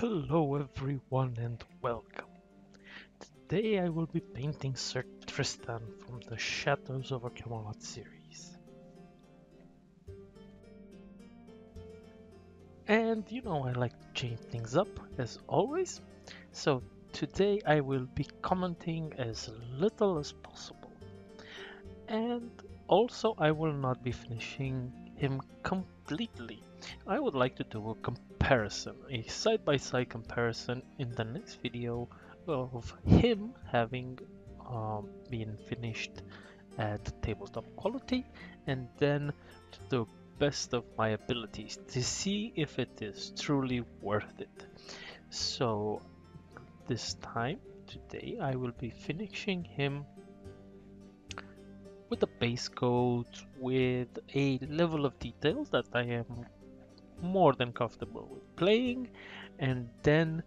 Hello everyone and welcome. Today I will be painting Sir Tristan from the Shadows over Camelot series. And you know I like to change things up as always, so today I will be commenting as little as possible. And also I will not be finishing him completely. I would like to do a comparison, a side-by-side comparison in the next video of him having been finished at tabletop quality and then to the best of my abilities to see if it is truly worth it. So this time, today, I will be finishing him with a base coat, with a level of detail that I am more than comfortable with playing, and then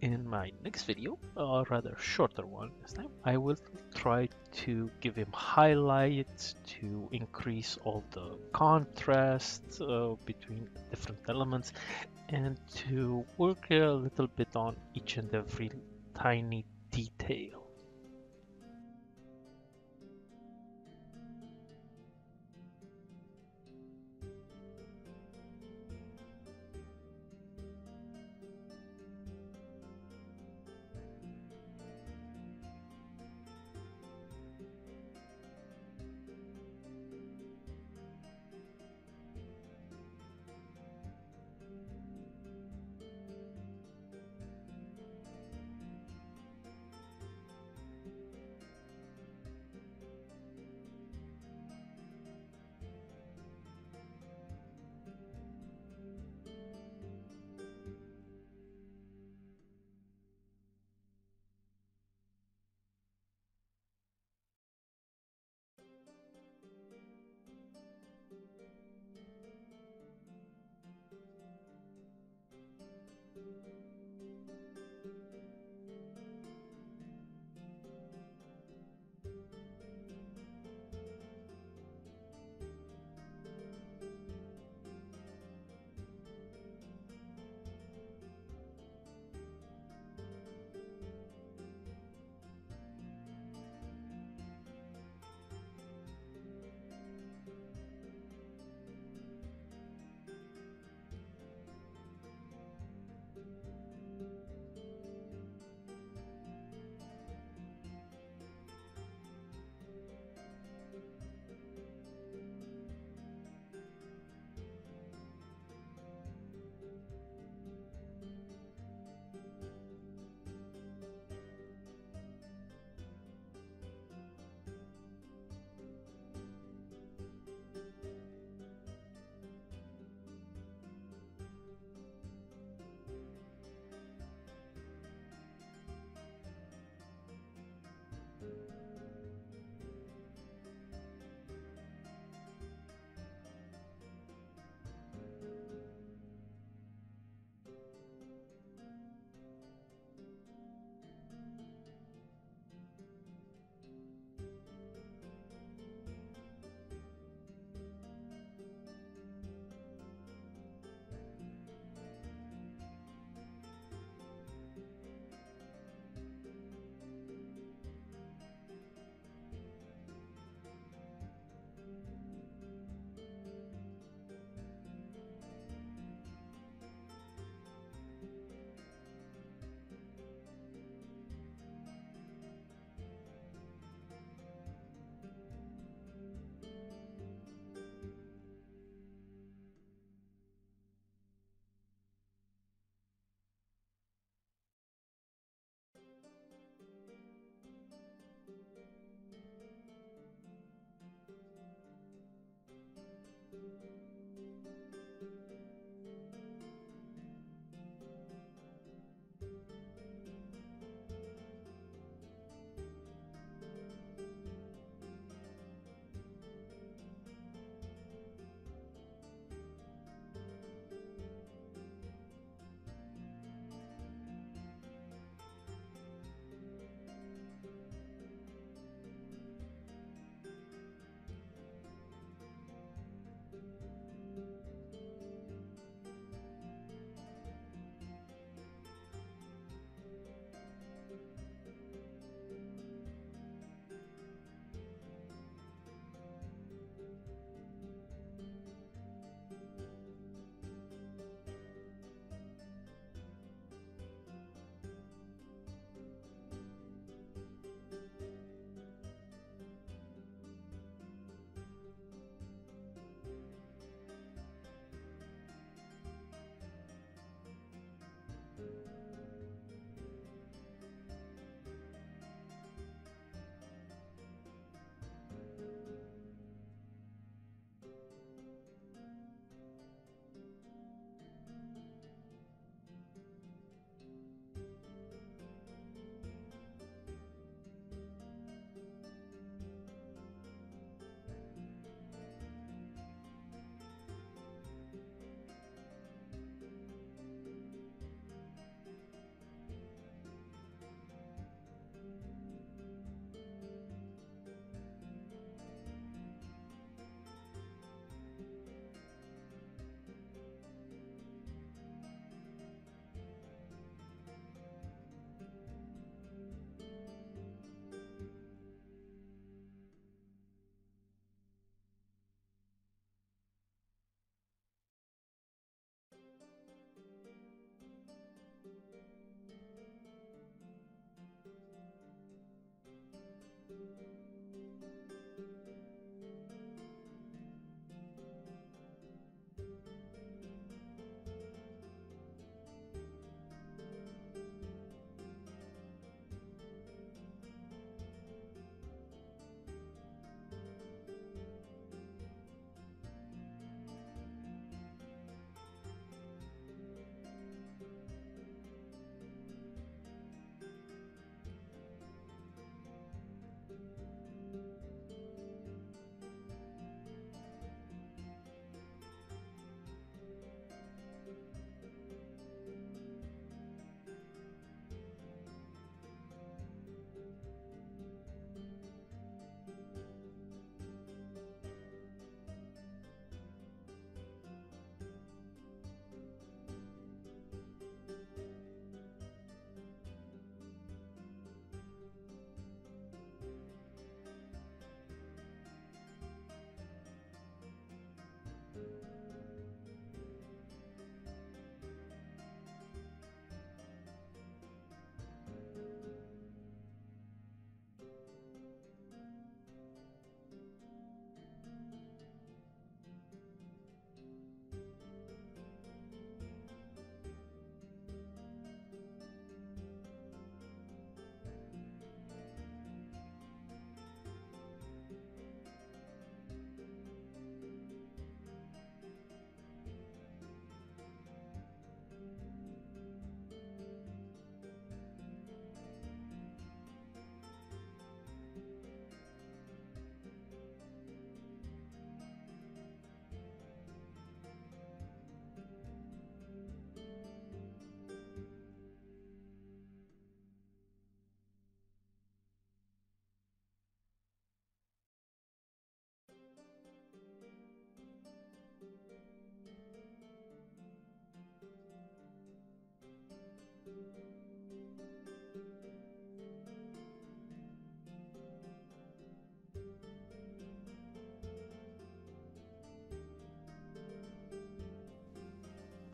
in my next video, or rather shorter one this time, I will try to give him highlights to increase all the contrast between different elements and to work a little bit on each and every tiny detail.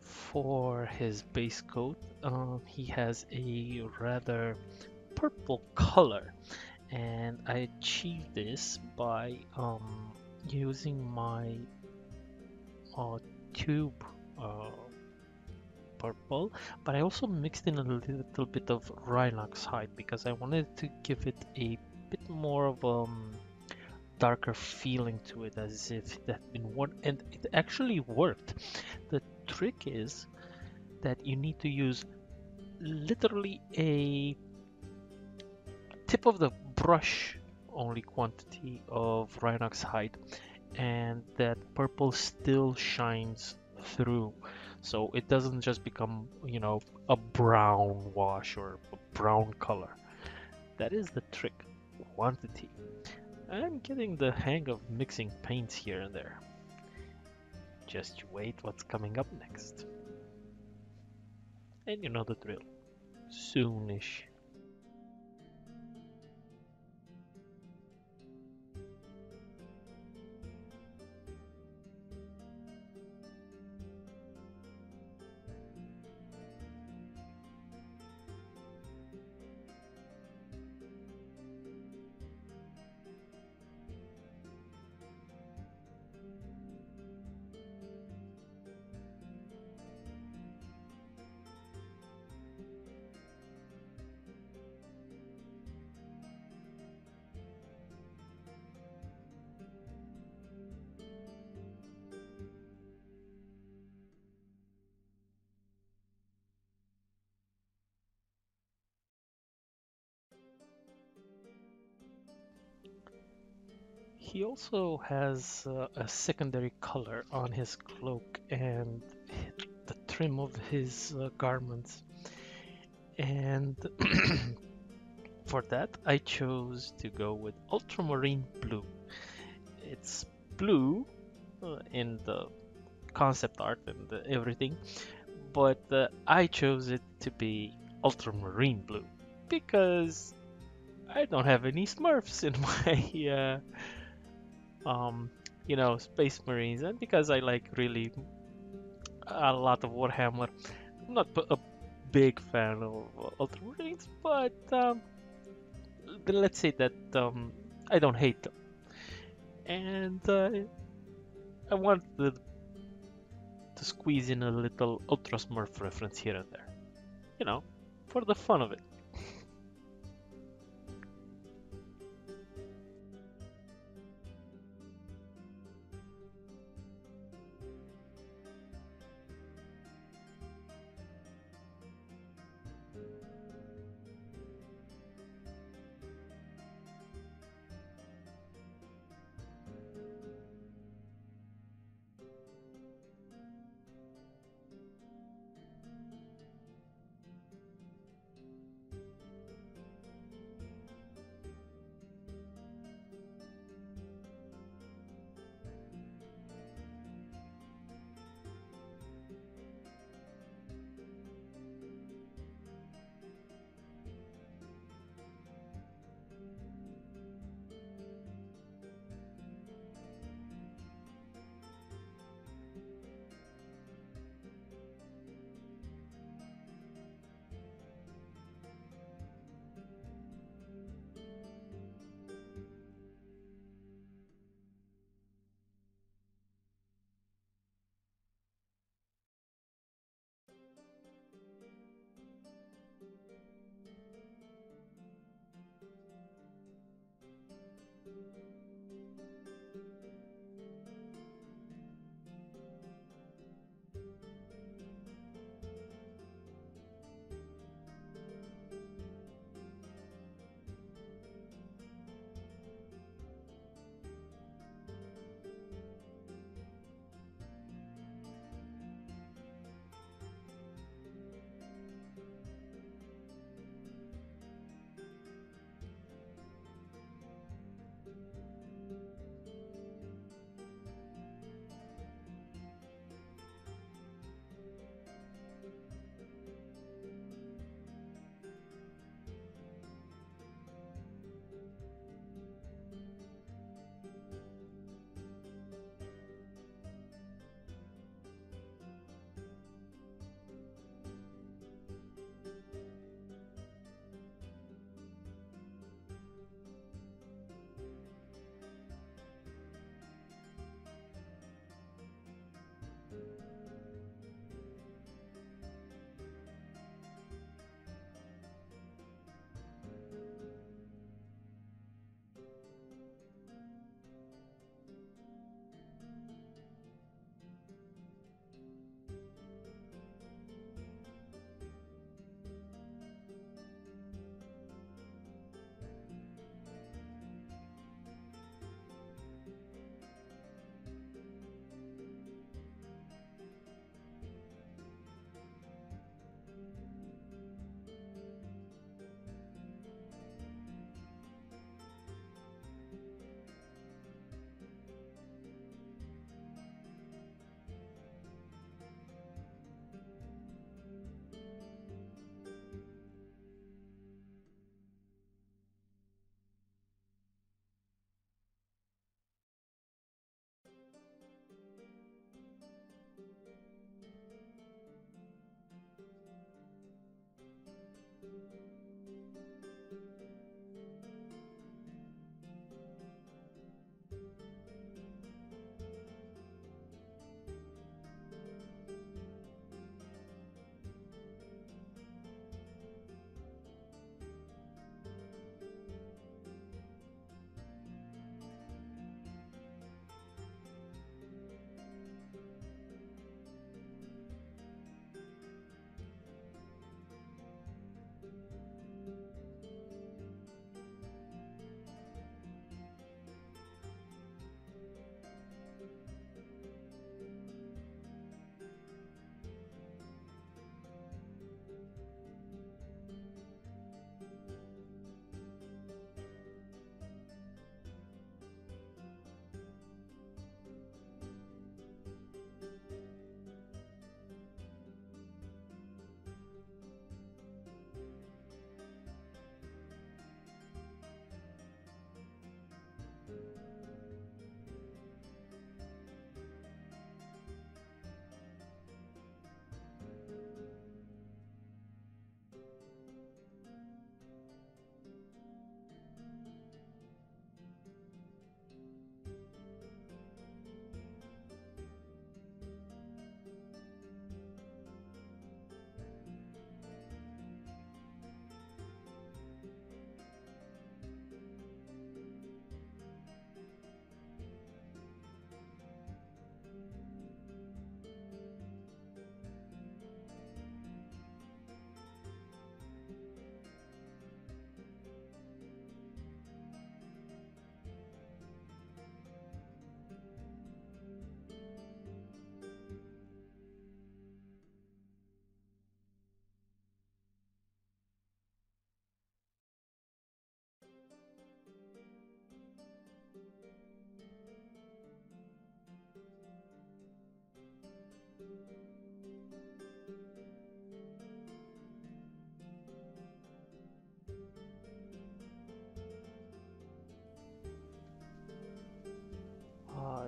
For his base coat, he has a rather purple color, and I achieved this by using my tube purple, but I also mixed in a little bit of Rhinox hide because I wanted to give it a bit more of darker feeling to it, as if it had been worn, and it actually worked. The trick is that you need to use literally a tip of the brush only quantity of Rhinox hide, and that purple still shines through, so it doesn't just become, you know, a brown wash or a brown color. That is the trick, quantity. I'm getting the hang of mixing paints here and there. Just wait what's coming up next. And you know the drill. Soonish. He also has a secondary color on his cloak and the trim of his garments, and for that I chose to go with ultramarine blue. It's blue in the concept art and everything, but I chose it to be ultramarine blue because I don't have any Smurfs in my you know, Space Marines, and because I like really a lot of Warhammer. I'm not a big fan of Ultramarines, but let's say that I don't hate them, and I wanted to squeeze in a little Ultra Smurf reference here and there, you know, for the fun of it.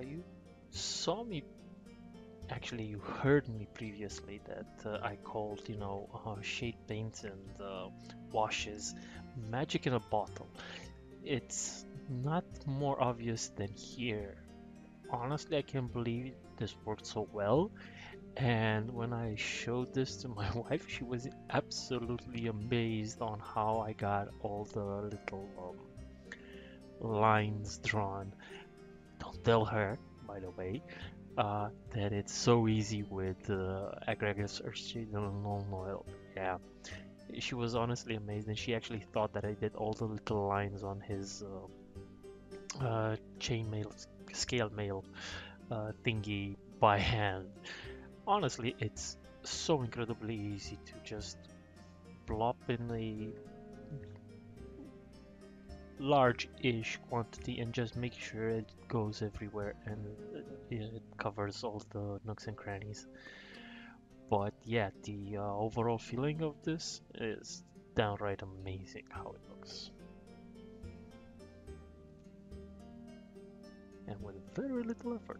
You saw me, actually you heard me previously that I called, shade paints and washes magic in a bottle. It's not more obvious than here. Honestly, I can't believe this worked so well. And when I showed this to my wife, she was absolutely amazed on how I got all the little lines drawn. Don't tell her, by the way, that it's so easy with agaricus non oil. Yeah, she was honestly amazed, and she actually thought that I did all the little lines on his chainmail, scale mail thingy by hand. Honestly, it's so incredibly easy to just plop in the large-ish quantity and just make sure it goes everywhere and it covers all the nooks and crannies. But yeah, the overall feeling of this is downright amazing how it looks. And with very little effort.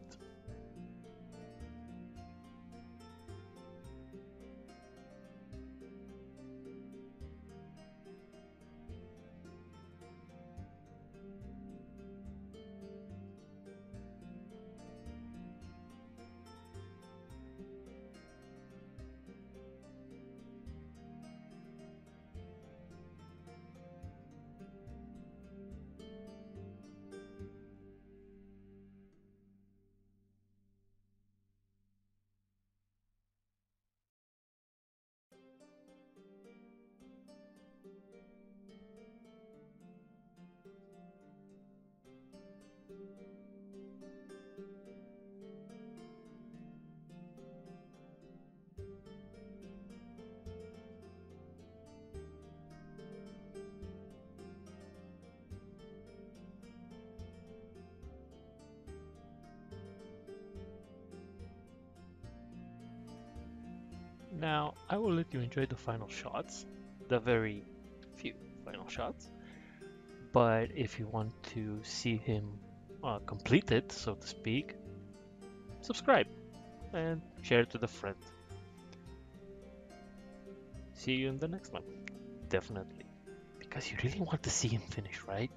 Now, I will let you enjoy the final shots, the very few final shots, but if you want to see him complete it, so to speak, subscribe and share it with a friend. See you in the next one. definitely. Because you really want to see him finish, right?